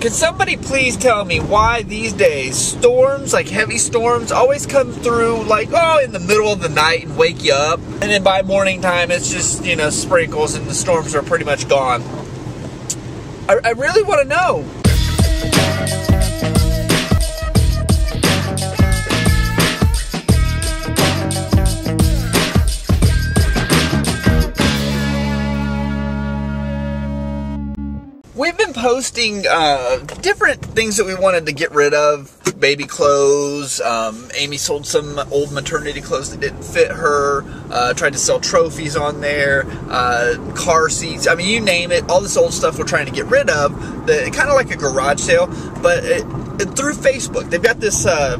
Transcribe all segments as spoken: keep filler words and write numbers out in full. Could somebody please tell me why these days storms, like heavy storms, always come through like, oh, in the middle of the night and wake you up. And then by morning time, it's just, you know, sprinkles and the storms are pretty much gone. I, I really want to know. We've been posting uh, different things that we wanted to get rid of. Baby clothes. Um, Amy sold some old maternity clothes that didn't fit her. Uh, tried to sell trophies on there. Uh, car seats. I mean, you name it. All this old stuff we're trying to get rid of. Kind of like a garage sale. But it, it, through Facebook. They've got this uh,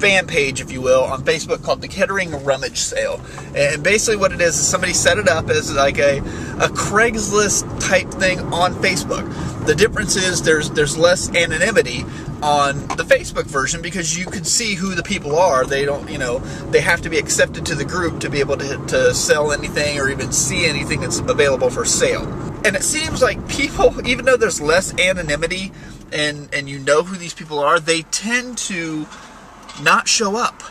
fan page, if you will, on Facebook called the Kettering Rummage Sale. And basically what it is is somebody set it up as like a, a Craigslist type thing on Facebook. The difference is there's there's less anonymity on the Facebook version because you can see who the people are. They don't, you know, they have to be accepted to the group to be able to, to sell anything or even see anything that's available for sale. And it seems like people, even though there's less anonymity and, and you know who these people are, they tend to not show up.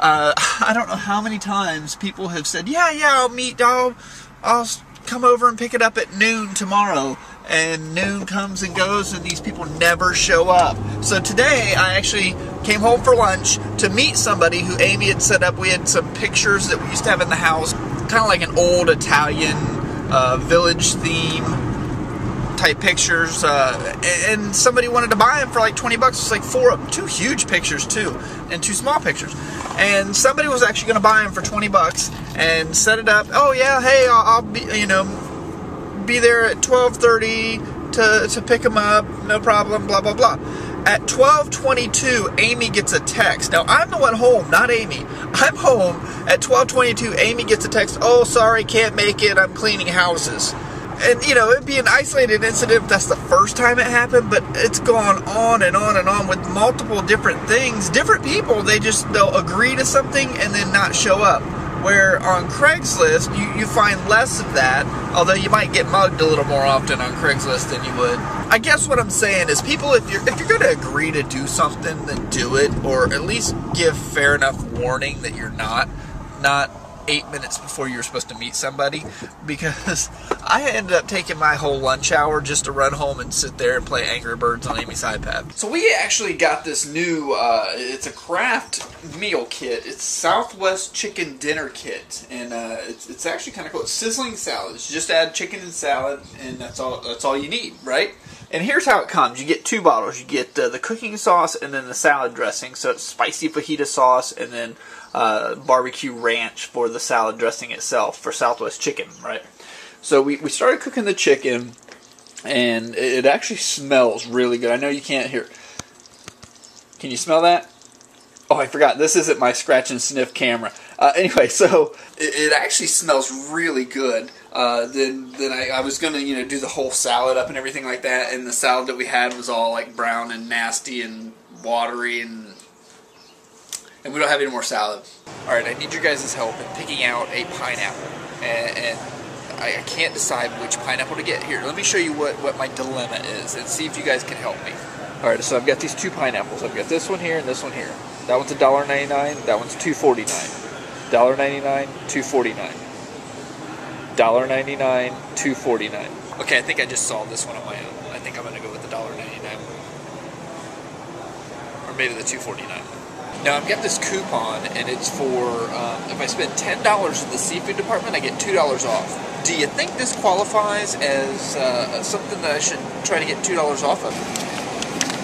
Uh, I don't know how many times people have said, yeah, yeah, I'll meet, I'll, I'll come over and pick it up at noon tomorrow. And noon comes and goes and these people never show up. So today I actually came home for lunch to meet somebody who Amy had set up. We had some pictures that we used to have in the house, kind of like an old Italian uh, village theme type pictures, uh, and somebody wanted to buy them for like twenty bucks. It's like four of them, two huge pictures too, and two small pictures. And somebody was actually going to buy them for twenty bucks and set it up. Oh yeah, hey, I'll, I'll be, you know, be there at twelve thirty to to pick them up, no problem. Blah blah blah. At twelve twenty-two, Amy gets a text. Now I'm the one home, not Amy. I'm home at twelve twenty-two. Amy gets a text. Oh, sorry, can't make it. I'm cleaning houses. And, you know, it'd be an isolated incident if that's the first time it happened, but it's gone on and on and on with multiple different things. Different people, they just, they'll agree to something and then not show up. Where on Craigslist, you, you find less of that, although you might get mugged a little more often on Craigslist than you would. I guess what I'm saying is people, if you're, if you're going to agree to do something, then do it, or at least give fair enough warning that you're not, not... eight minutes before you were supposed to meet somebody, because I ended up taking my whole lunch hour just to run home and sit there and play Angry Birds on Amy's iPad. So we actually got this new, uh, it's a craft meal kit. It's Southwest Chicken Dinner Kit, and uh, it's, it's actually kind of cool. It's sizzling salads. You just add chicken and salad, and that's all, that's all you need, right? And here's how it comes. You get two bottles. You get uh, the cooking sauce and then the salad dressing. So it's spicy fajita sauce and then uh, barbecue ranch for the salad dressing itself for Southwest chicken, right? So we, we started cooking the chicken, and it actually smells really good. I know you can't hear. Can you smell that? Oh, I forgot. This isn't my scratch and sniff camera. Uh, anyway, so it, it actually smells really good. Uh, then then I, I was going to, you know, do the whole salad up and everything like that. And the salad that we had was all, like, brown and nasty and watery. And, and we don't have any more salad. All right, I need your guys' help in picking out a pineapple. And, and I, I can't decide which pineapple to get. Here, let me show you what, what my dilemma is and see if you guys can help me. All right, so I've got these two pineapples. I've got this one here and this one here. That one's one ninety-nine. That one's two forty-nine. one ninety-nine, two forty-nine. one ninety-nine, two forty-nine. Okay, I think I just saw this one on my own. I think I'm going to go with the one ninety-nine one. Or maybe the two forty-nine. Now, I've got this coupon, and it's for, um, if I spend ten dollars in the seafood department, I get two dollars off. Do you think this qualifies as uh, something that I should try to get two dollars off of?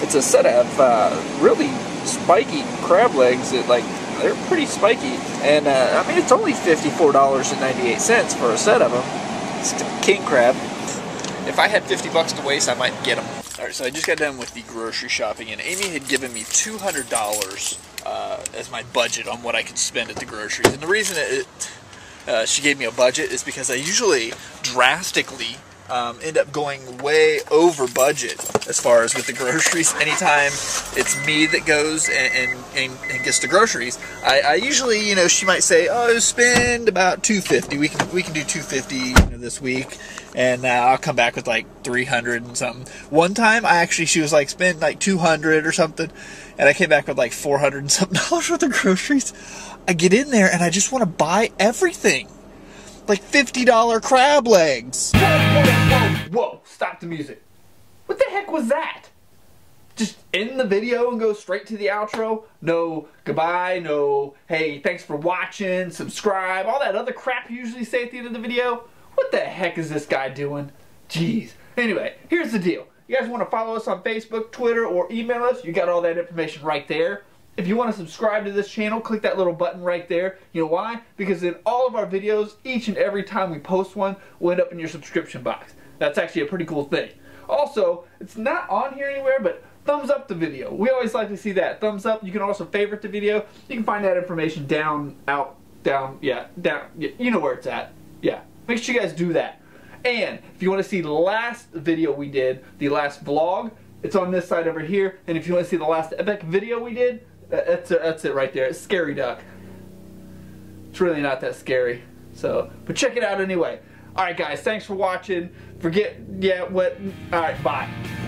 It's a set of uh, really spiky crab legs that, like, they're pretty spiky. And, uh, I mean, it's only fifty-four ninety-eight for a set of them. It's king crab. If I had fifty bucks to waste, I might get them. All right, so I just got done with the grocery shopping, and Amy had given me two hundred dollars uh, as my budget on what I could spend at the groceries. And the reason it, uh, she gave me a budget is because I usually drastically um, end up going way over budget as far as with the groceries. Anytime it's me that goes and, and, and, and gets the groceries, I, I usually, you know, she might say, oh, spend about two fifty. We can we can do two fifty, you know, this week, and uh, I'll come back with like three hundred and something. One time, I actually she was like, spend like two hundred or something, and I came back with like four hundred and something dollars worth of groceries. I get in there and I just want to buy everything. Like fifty dollar crab legs. Whoa, whoa, whoa, whoa, stop the music. What the heck was that? Just end the video and go straight to the outro? No goodbye, no hey, thanks for watching, subscribe, all that other crap you usually say at the end of the video? What the heck is this guy doing? Jeez. Anyway, here's the deal. You guys want to follow us on Facebook, Twitter, or email us? You got all that information right there. If you want to subscribe to this channel, click that little button right there. You know why? Because in all of our videos, each and every time we post one, we'll end up in your subscription box. That's actually a pretty cool thing. Also, it's not on here anywhere, but thumbs up the video. We always like to see that. Thumbs up. You can also favorite the video. You can find that information down, out, down, yeah, down. Yeah, you know where it's at. Yeah. Make sure you guys do that. And if you want to see the last video we did, the last vlog, it's on this side over here. And if you want to see the last epic video we did, That's, a, that's it right there. It's Scary Duck. It's really not that scary. So, but check it out anyway. Alright guys, thanks for watching. Forget, yeah, what, alright, bye.